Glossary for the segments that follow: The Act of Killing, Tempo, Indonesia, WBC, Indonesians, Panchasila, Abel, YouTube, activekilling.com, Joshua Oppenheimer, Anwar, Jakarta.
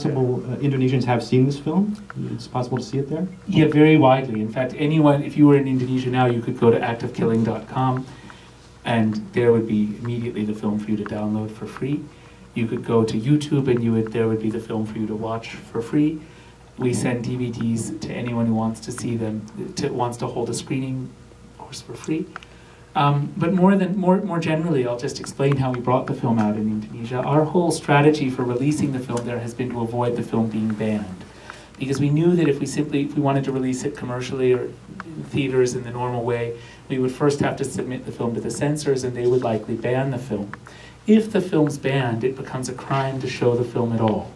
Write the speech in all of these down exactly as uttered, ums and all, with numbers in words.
Possible uh, Indonesians have seen this film? It's possible to see it there? Yeah, very widely. In fact, anyone, if you were in Indonesia now, you could go to active killing dot com and there would be immediately the film for you to download for free. You could go to YouTube and you would, there would be the film for you to watch for free. We send D V Ds to anyone who wants to see them, to, wants to hold a screening, of course, for free. Um, but more than more, more generally, I'll just explain how we brought the film out in Indonesia. Our whole strategy for releasing the film there has been to avoid the film being banned, because we knew that if we simply if we wanted to release it commercially or in theaters in the normal way, we would first have to submit the film to the censors, and they would likely ban the film. If the film's banned, it becomes a crime to show the film at all,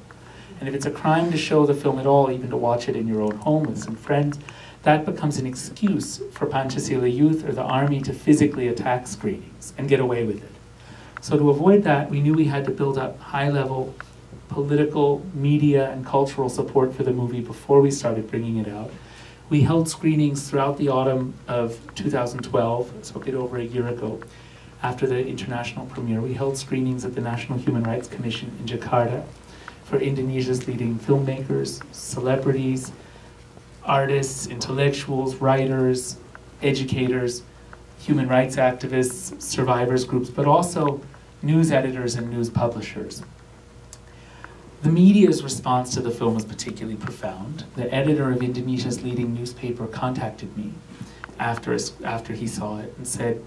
and if it's a crime to show the film at all, even to watch it in your own home with some friends, that becomes an excuse for Panchasila youth or the army to physically attack screenings and get away with it. So to avoid that, we knew we had to build up high-level political, media, and cultural support for the movie before we started bringing it out. We held screenings throughout the autumn of two thousand twelve, so a bit over a year ago, after the international premiere. We held screenings at the National Human Rights Commission in Jakarta for Indonesia's leading filmmakers, celebrities, artists, intellectuals, writers, educators, human rights activists, survivors groups, but also news editors and news publishers. The media's response to the film was particularly profound. The editor of Indonesia's leading newspaper contacted me after, after he saw it and said,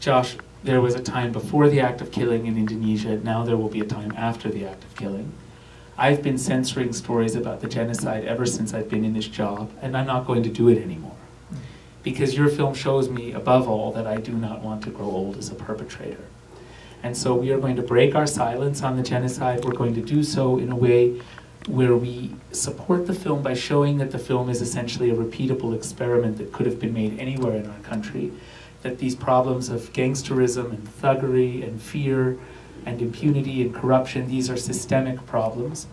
"Josh, there was a time before the act of killing in Indonesia, now there will be a time after the act of killing. I've been censoring stories about the genocide ever since I've been in this job, and I'm not going to do it anymore. Because your film shows me, above all, that I do not want to grow old as a perpetrator. And so we are going to break our silence on the genocide. We're going to do so in a way where we support the film by showing that the film is essentially a repeatable experiment that could have been made anywhere in our country, that these problems of gangsterism and thuggery and fear and impunity and corruption, these are systemic problems,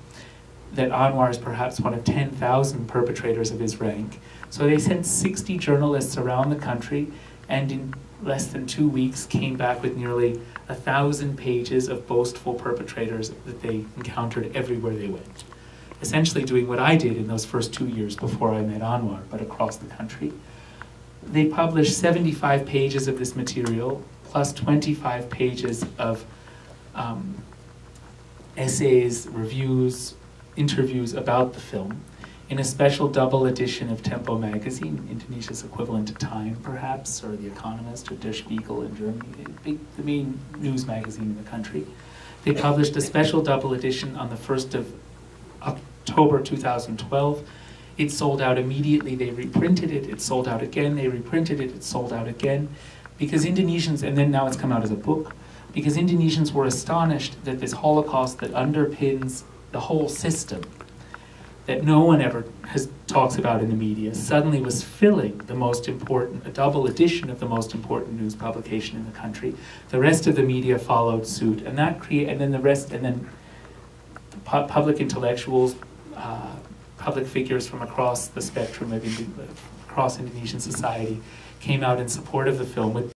that Anwar is perhaps one of ten thousand perpetrators of his rank." So they sent sixty journalists around the country, and in less than two weeks came back with nearly a thousand pages of boastful perpetrators that they encountered everywhere they went, essentially doing what I did in those first two years before I met Anwar, but across the country. They published seventy-five pages of this material, plus twenty-five pages of Um, essays, reviews, interviews about the film in a special double edition of Tempo magazine, Indonesia's equivalent to Time, perhaps, or The Economist, or Der Spiegel in Germany, the main news magazine in the country. They published a special double edition on the first of October two thousand twelve. It sold out immediately. They reprinted it. It sold out again. They reprinted it. It sold out again. Because Indonesians, and then now it's come out as a book, because Indonesians were astonished that this Holocaust that underpins the whole system, that no one ever has, talks about in the media, suddenly was filling the most important, a double edition of the most important news publication in the country. The rest of the media followed suit, and that create, and then the rest, and then the pu public intellectuals, uh, public figures from across the spectrum of Indo across Indonesian society came out in support of the film with